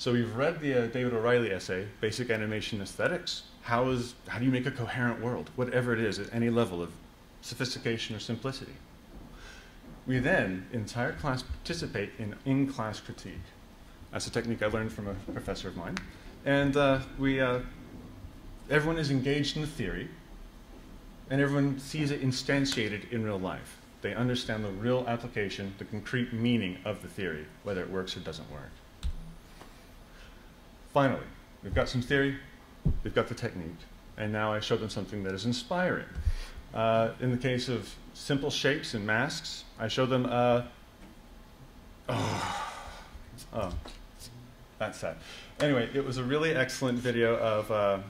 So we've read the David O'Reilly essay, Basic Animation Aesthetics. How do you make a coherent world, whatever it is, at any level of sophistication or simplicity? We then, entire class, participate in in-class critique. That's a technique I learned from a professor of mine. And everyone is engaged in the theory, and everyone sees it instantiated in real life. They understand the real application, the concrete meaning of the theory, whether it works or doesn't work. Finally, we've got some theory, we've got the technique, and now I show them something that is inspiring. In the case of simple shapes and masks, I show them that's sad. Anyway, it was a really excellent video of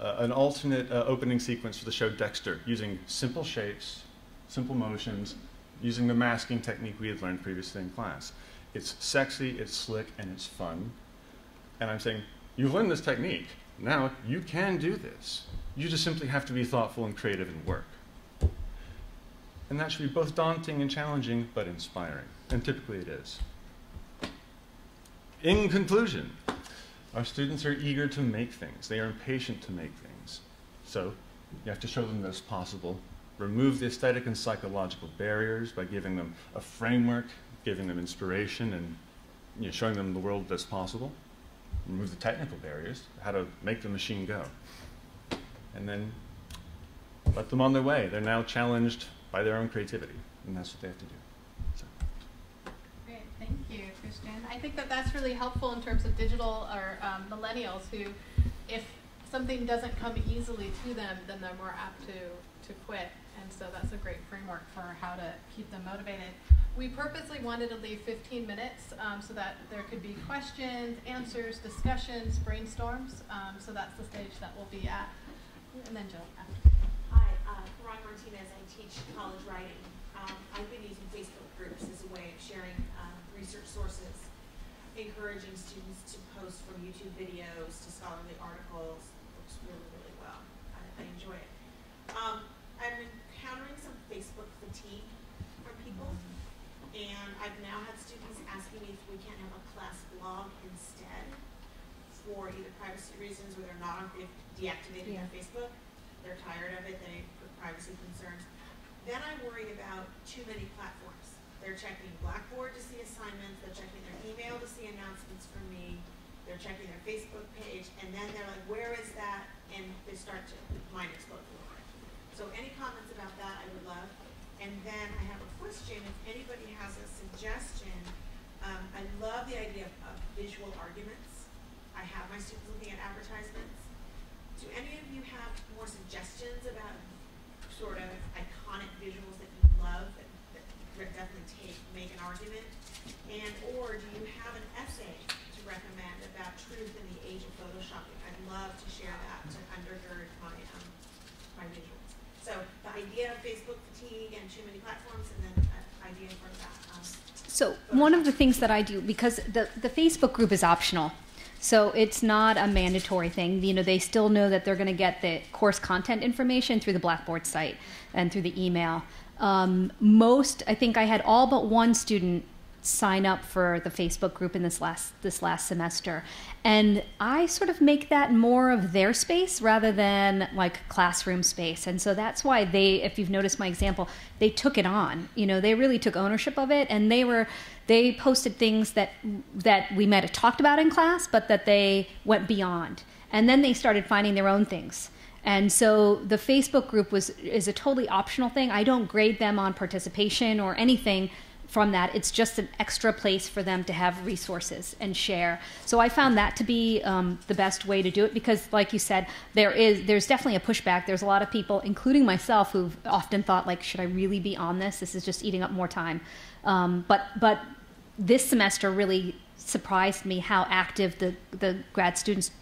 an alternate opening sequence for the show Dexter, using simple shapes, simple motions, using the masking technique we had learned previously in class. It's sexy, it's slick, and it's fun. And I'm saying, you've learned this technique. Now you can do this. You just simply have to be thoughtful and creative and work. And that should be both daunting and challenging, but inspiring. And typically it is. In conclusion, our students are eager to make things. They are impatient to make things. So you have to show them that it's possible. Remove the aesthetic and psychological barriers by giving them a framework, giving them inspiration, and showing them the world that's possible. Remove the technical barriers, how to make the machine go. And then let them on their way. They're now challenged by their own creativity, and that's what they have to do. Thank you, Kristian. I think that that's really helpful in terms of digital or millennials who, if something doesn't come easily to them, then they're more apt to quit. And so that's a great framework for how to keep them motivated. We purposely wanted to leave 15 minutes so that there could be questions, answers, discussions, brainstorms. So that's the stage that we'll be at. And then Jill, after. Hi, Ron Martinez. I teach college writing. I've been using Facebook groups as a way of sharing research sources, encouraging students to post from YouTube videos to scholarly articles. It works really, really well. I I've now had students asking me if we can't have a class blog instead for either privacy reasons or they've deactivated their Facebook, they're tired of it, they put privacy concerns. Then I worry about too many platforms. They're checking Blackboard to see assignments, they're checking their email to see announcements from me, they're checking their Facebook page, and then they're like, where is that? And they start to mind explode a little bit. So any comments about that I would love. And then I have a question, if anybody has a suggestion. I love the idea of visual arguments. I have my students looking at advertisements. Do any of you have more suggestions about sort of iconic visuals that you love that definitely make an argument? And or do you have an essay to recommend about truth in the age of photoshopping? I'd love to share that to undergird my, my visuals. So the idea of Facebook fatigue and too many platforms, and then the idea for that. So one of the things that I do, because the Facebook group is optional, so it's not a mandatory thing. You know, they still know that they're going to get the course content information through the Blackboard site and through the email. I think I had all but one student sign up for the Facebook group in this last semester, and I sort of make that more of their space rather than like classroom space. And so that's why they, if you've noticed my example, they took it on. You know, they really took ownership of it, and they posted things that we might have talked about in class, but that they went beyond, and then they started finding their own things. And so the Facebook group is a totally optional thing. I don't grade them on participation or anything from that. It's just an extra place for them to have resources and share. So I found that to be the best way to do it, because like you said, there's definitely a pushback. There's a lot of people, including myself, who've often thought like, should I really be on this? This is just eating up more time. But this semester really surprised me how active the grad students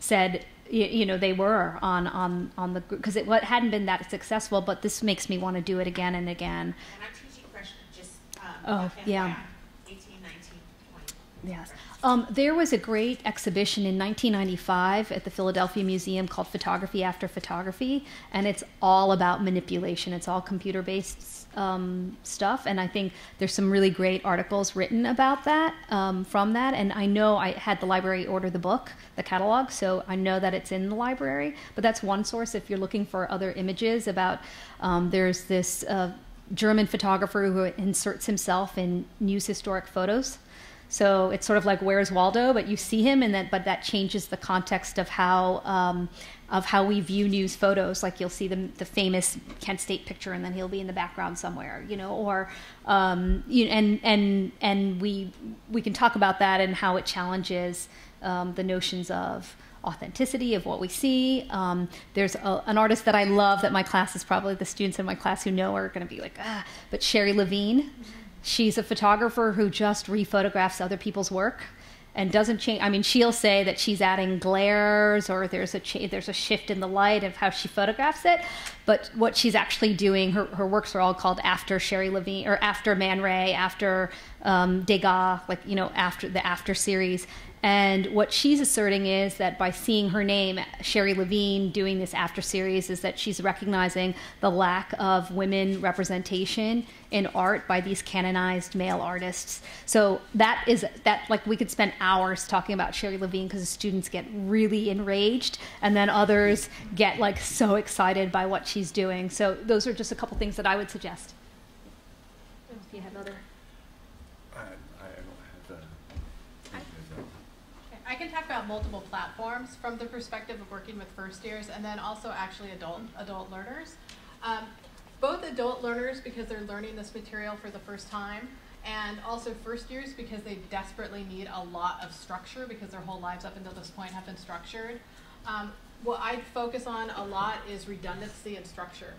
said, you know, they were on the group, because it hadn't been that successful, but this makes me want to do it again and again. Oh, yeah. 18, 19, 20. Yes. There was a great exhibition in 1995 at the Philadelphia Museum called Photography After Photography, and it's all about manipulation. It's all computer-based stuff, and I think there's some really great articles written about that from that. And I know I had the library order the book, the catalog, so I know that it's in the library, but that's one source if you're looking for other images about there's this German photographer who inserts himself in news historic photos. So it's sort of like Where's Waldo, but you see him, and that changes the context of how we view news photos. Like you'll see the famous Kent State picture, and then he'll be in the background somewhere, you know. Or and we can talk about that and how it challenges the notions of authenticity of what we see. There's an artist that I love that my class is probably the students in my class who know are going to be like, ah, but Sherry Levine, she's a photographer who just rephotographs other people's work and doesn't change. I mean, she'll say that she's adding glares or there's a shift in the light of how she photographs it, but what she's actually doing, her works are all called After Sherry Levine or After Man Ray, After Degas, like, you know, after the After series. And what she's asserting is that by seeing her name, Sherry Levine, doing this After series, is that she's recognizing the lack of women representation in art by these canonized male artists. So that is that. Like, we could spend hours talking about Sherry Levine because the students get really enraged, and then others get like so excited by what she's doing. So those are just a couple things that I would suggest. If you have other. I can talk about multiple platforms from the perspective of working with first years, and then also actually adult learners. Both adult learners because they're learning this material for the first time, and also first years because they desperately need a lot of structure because their whole lives up until this point have been structured. What I focus on a lot is redundancy and structure.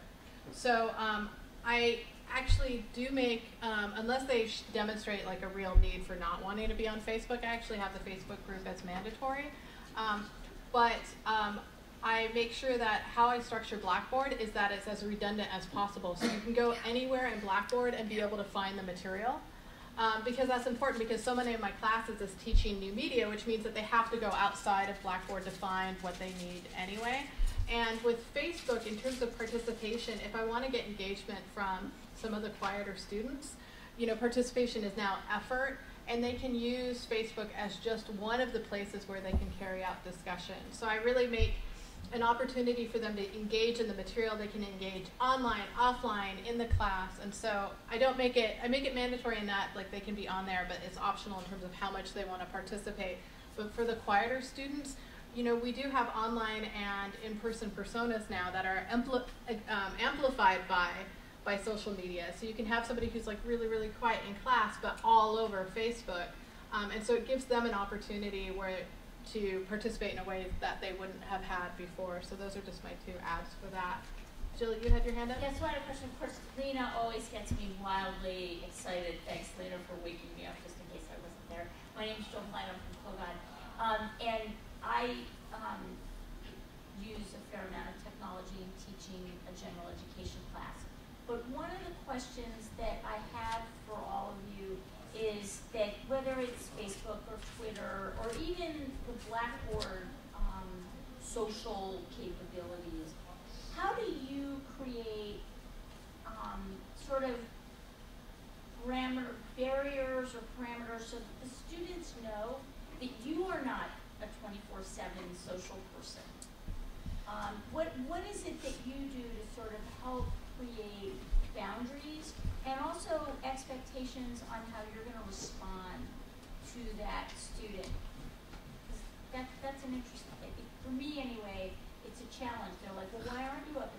So I actually do make, unless they demonstrate like a real need for not wanting to be on Facebook, I actually have the Facebook group as mandatory. I make sure that how I structure Blackboard is that it's as redundant as possible. So you can go anywhere in Blackboard and be able to find the material. Because that's important, because so many of my classes is teaching new media, which means that they have to go outside of Blackboard to find what they need anyway. And with Facebook, in terms of participation, if I want to get engagement from some of the quieter students, you know, participation is now effort, and they can use Facebook as just one of the places where they can carry out discussion. So I really make an opportunity for them to engage in the material. They can engage online, offline, in the class, and so I don't make it, I make it mandatory in that, like, they can be on there, but it's optional in terms of how much they want to participate. But for the quieter students, you know, we do have online and in-person personas now that are amplified by social media. So you can have somebody who's like really, really quiet in class, but all over Facebook. And so it gives them an opportunity where to participate in a way that they wouldn't have had before. So those are just my two apps for that. Jill, you had your hand up? Yes, so I had a question. Of course, Lena always gets me wildly excited. Thanks, Lena, for waking me up just in case I wasn't there. My name's Joan Blaine, I'm from Plogon. And I use a fair amount of technology in teaching a general education class. But one of the questions that I have for all of you is that whether it's Facebook or Twitter or even the Blackboard social capabilities, how do you create sort of parameter barriers or parameters so that the students know that you are not a 24/7 social person? What is it that you do to sort of help create boundaries and also expectations on how you're going to respond to that student? That's an interesting thing. For me anyway, it's a challenge. They're like, well, why aren't you up at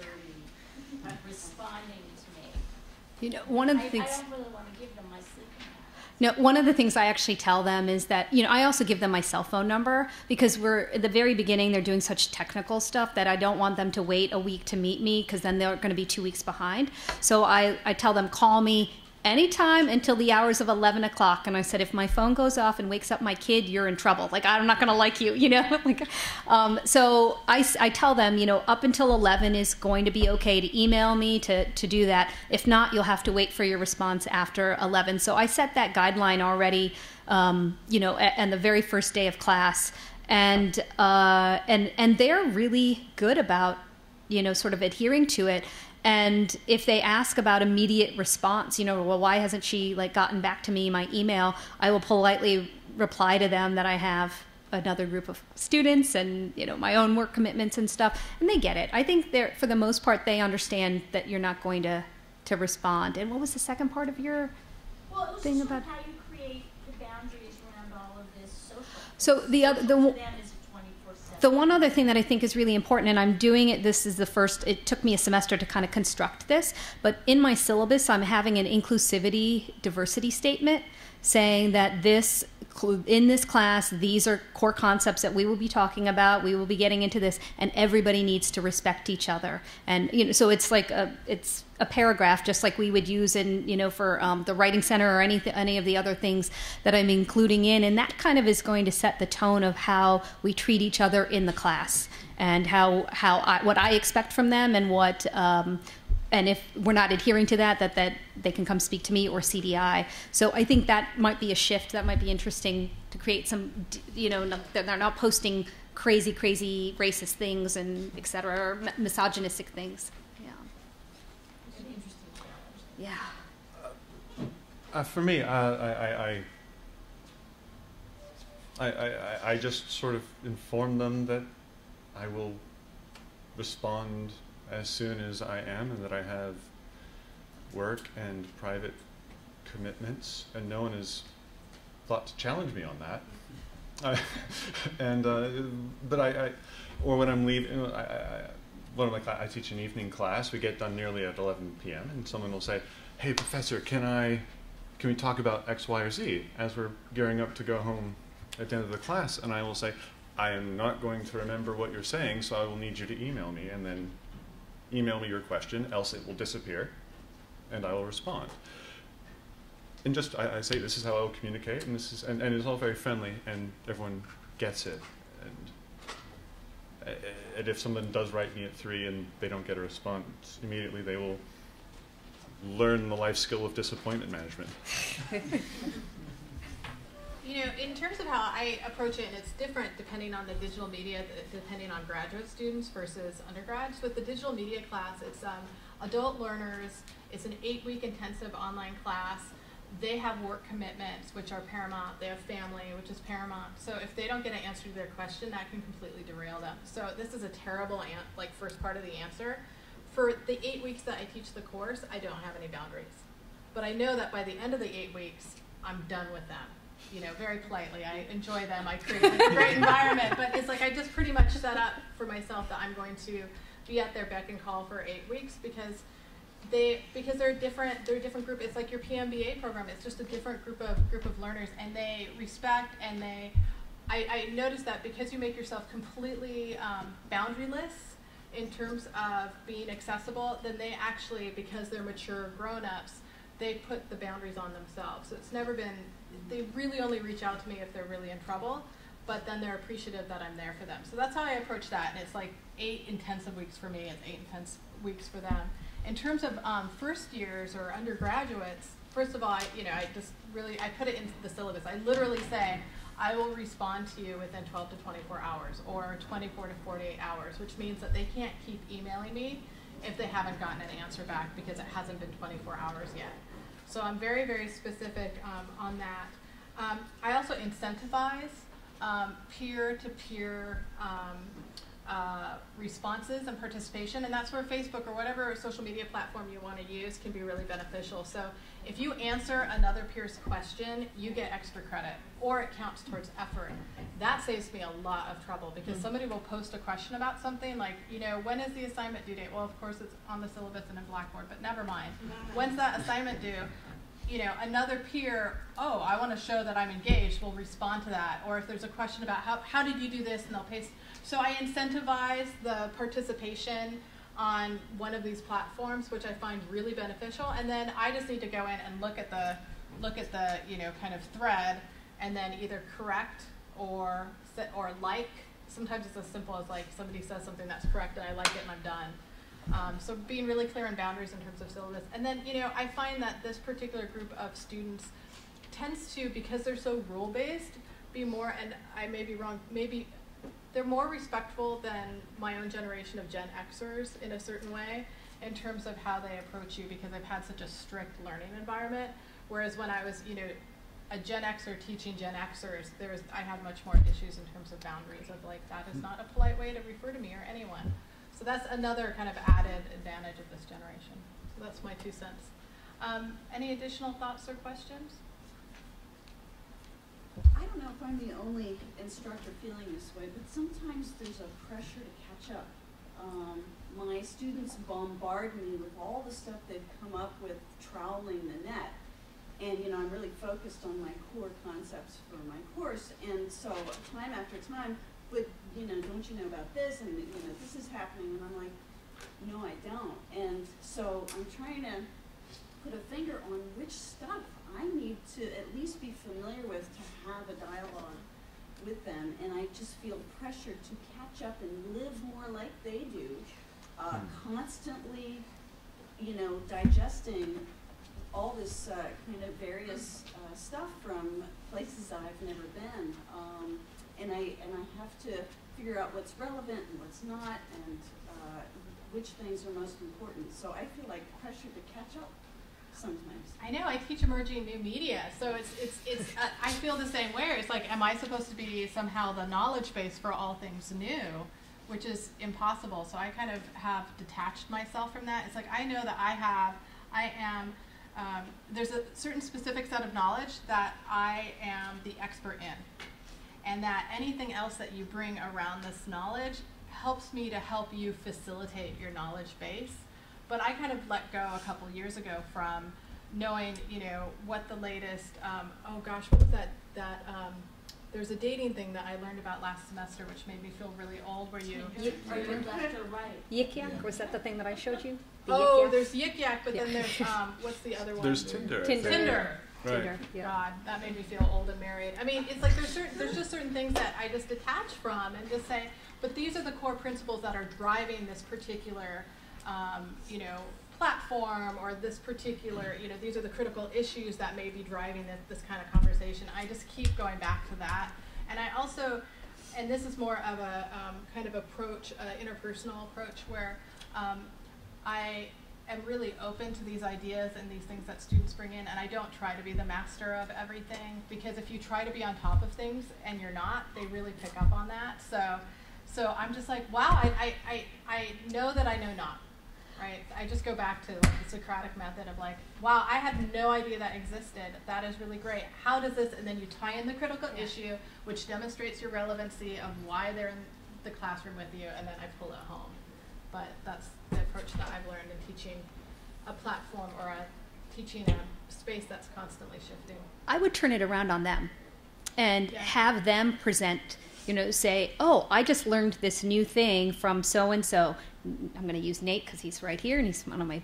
3:30 responding to me? You know, one of the things I don't really want to give them my sleeping hours. No, one of the things I actually tell them is that, you know, I also give them my cell phone number, because we're at the very beginning, they're doing such technical stuff that I don't want them to wait a week to meet me, because then they're going to be 2 weeks behind. So I tell them, call me anytime until the hours of 11 o'clock. And I said, if my phone goes off and wakes up my kid, you're in trouble. Like, I'm not going to like you, you know? Like, so I tell them, you know, up until 11 is going to be okay to email me, to do that. If not, you'll have to wait for your response after 11. So I set that guideline already, you know, and the very first day of class. And, and they're really good about, you know, sort of adhering to it. And if they ask about immediate response, you know, well, why hasn't she like gotten back to me my email? I will politely reply to them that I have another group of students and, you know, my own work commitments and stuff. And they get it. I think they're, for the most part, they understand that you're not going to respond. And what was the second part of your thing about how you create the boundaries around all of this social? So the other the one other thing that I think is really important, and I'm doing it, this is the first, it took me a semester to kind of construct this, but in my syllabus, I'm having an inclusivity diversity statement saying that this, in this class, these are core concepts that we will be talking about, we will be getting into this, and everybody needs to respect each other. And, you know, so it's like a paragraph, just like we would use in, you know, for the Writing Center or any of the other things that I'm including in, and that kind of is going to set the tone of how we treat each other in the class, and what I expect from them, and what, and if we're not adhering to that, that they can come speak to me or CDI. So I think that might be a shift that might be interesting to create some, you know, they're not posting crazy, crazy racist things and et cetera, or misogynistic things. Yeah. For me, I just sort of inform them that I will respond as soon as I am, and that I have work and private commitments, and no one has thought to challenge me on that. Or when I'm leaving, I teach an evening class. We get done nearly at 11 p.m. and someone will say, "Hey, professor, can we talk about X, Y, or Z?" as we're gearing up to go home at the end of the class, and I will say, "I am not going to remember what you're saying, so I will need you to email me, and then email me your question, else it will disappear, and I will respond." And just I say, this is how I will communicate, and this is and it's all very friendly, and everyone gets it. And if someone does write me at 3 and they don't get a response immediately, they will learn the life skill of disappointment management. You know, in terms of how I approach it, and it's different depending on the digital media, depending on graduate students versus undergrads. With the digital media class, it's adult learners, it's an 8-week intensive online class. They have work commitments, which are paramount. They have family, which is paramount. So if they don't get an answer to their question, that can completely derail them. So this is a terrible first part of the answer. For the 8 weeks that I teach the course, I don't have any boundaries. But I know that by the end of the 8 weeks, I'm done with them. You know, very politely. I enjoy them. I create a great environment. But it's like I just pretty much set up for myself that I'm going to be at their beck and call for 8 weeks because they're different. They're a different group. It's like your PMBA program. It's just a different group of learners, and they respect and they. I noticed that because you make yourself completely boundaryless in terms of being accessible, then they actually, because they're mature grown-ups, they put the boundaries on themselves. So it's never been. They really only reach out to me if they're really in trouble, but then they're appreciative that I'm there for them. So that's how I approach that, and it's like 8 intensive weeks for me and 8 intense weeks for them. In terms of first years or undergraduates, first of all, I put it into the syllabus. I literally say, I will respond to you within 12 to 24 hours or 24 to 48 hours, which means that they can't keep emailing me if they haven't gotten an answer back because it hasn't been 24 hours yet. So I'm very, very specific on that. I also incentivize peer-to-peer responses and participation, and that's where Facebook or whatever social media platform you want to use can be really beneficial. So if you answer another peer's question, you get extra credit, or it counts towards effort. That saves me a lot of trouble because somebody will post a question about something like, you know, when is the assignment due date? Well, of course it's on the syllabus and in Blackboard, but never mind. When's that assignment due? You know, another peer, oh, I want to show that I'm engaged, will respond to that. Or if there's a question about how did you do this, and they'll paste. So I incentivize the participation on one of these platforms, which I find really beneficial. And then I just need to go in and look at the kind of thread, and then either correct or like. Sometimes it's as simple as like somebody says something that's correct and I like it and I'm done. So being really clear on boundaries in terms of syllabus. And then, I find that this particular group of students tends to, because they're so rule-based, be more, and I may be wrong, maybe they're more respectful than my own generation of Gen Xers in a certain way in terms of how they approach you because they've had such a strict learning environment. Whereas when I was, a Gen Xer teaching Gen Xers, I had much more issues in terms of boundaries of like, that is not a polite way to refer to me or anyone. So that's another kind of added advantage of this generation. So that's my 2 cents. Any additional thoughts or questions? I don't know if I'm the only instructor feeling this way, but sometimes there's a pressure to catch up. My students bombard me with all the stuff they've come up with troweling the net. And I'm really focused on my core concepts for my course. And so time after time, but don't you know about this, and this is happening, and I'm like, no, I don't. And so I'm trying to put a finger on which stuff I need to at least be familiar with to have a dialogue with them, and I just feel pressured to catch up and live more like they do, constantly, digesting all this kind of various stuff from places I've never been. And I have to figure out what's relevant and what's not, and which things are most important. So I feel like pressure to catch up sometimes. I know, I teach emerging new media, so it's I feel the same way. It's like, am I supposed to be somehow the knowledge base for all things new, which is impossible. So I kind of have detached myself from that. It's like, I know that I am, there's a certain specific set of knowledge that I am the expert in. And that anything else that you bring around this knowledge helps me to help you facilitate your knowledge base. But I kind of let go a couple years ago from knowing, what the latest, oh gosh, what was that there's a dating thing that I learned about last semester which made me feel really old, where you... Are you left or right? Yik Yak? Yeah. Was that the thing that I showed you? The oh, yik there's Yik Yak, but yeah. Then there's, what's the other one? There's Tinder. Tinder. Right. Tinder. Yeah. God, that made me feel old and married. I mean, it's like there's just certain things that I just detach from and just say, but these are the core principles that are driving this particular, platform or this particular, you know, these are the critical issues that may be driving this kind of conversation. I just keep going back to that. And I also, and this is more of a kind of approach, interpersonal approach, where I am really open to these ideas and these things that students bring in, and I don't try to be the master of everything, because if you try to be on top of things and you're not, they really pick up on that. So I'm just like, wow, I know that I know not, right? I just go back to like the Socratic method of like, wow, I had no idea that existed. That is really great. How does this, and then you tie in the critical issue, which demonstrates your relevancy of why they're in the classroom with you, and then I pull it home. But that's the approach that I've learned in teaching a platform or teaching a space that's constantly shifting. I would turn it around on them and have them present, you know, say, oh, I just learned this new thing from so-and-so. I'm going to use Nate because he's right here and he's one of my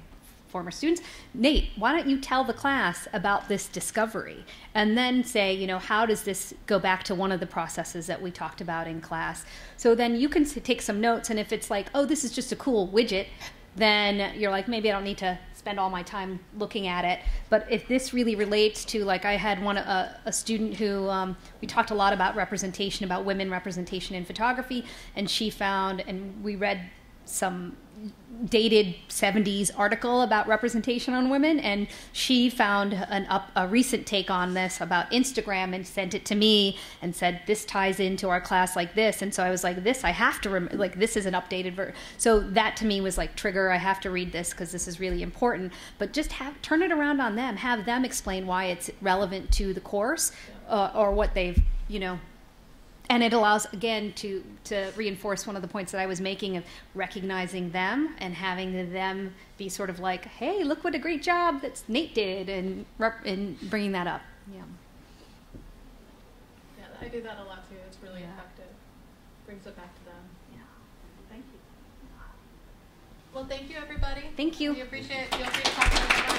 former students. Nate, why don't you tell the class about this discovery? And then say, you know, how does this go back to one of the processes that we talked about in class? So then you can take some notes, and if it's like, oh, this is just a cool widget, then you're like, maybe I don't need to spend all my time looking at it. But if this really relates to, like, I had one a student who we talked a lot about representation, about women representation in photography, and she found, and we read some dated 70s article about representation on women, and she found a recent take on this about Instagram and sent it to me and said, this ties into our class like this. And so I was like, this I have to remember, like, this is an updated version. So that to me was like, trigger, I have to read this because this is really important. But just turn it around on them, have them explain why it's relevant to the course or what they've, you know. And it allows, again, to reinforce one of the points that I was making of recognizing them and having them be sort of like, hey, look what a great job that Nate did, and bringing that up. Yeah, I do that a lot, too. It's really effective. Brings it back to them. Yeah. Thank you. Well, thank you, everybody. Thank you. We appreciate it. Feel free to talk to us.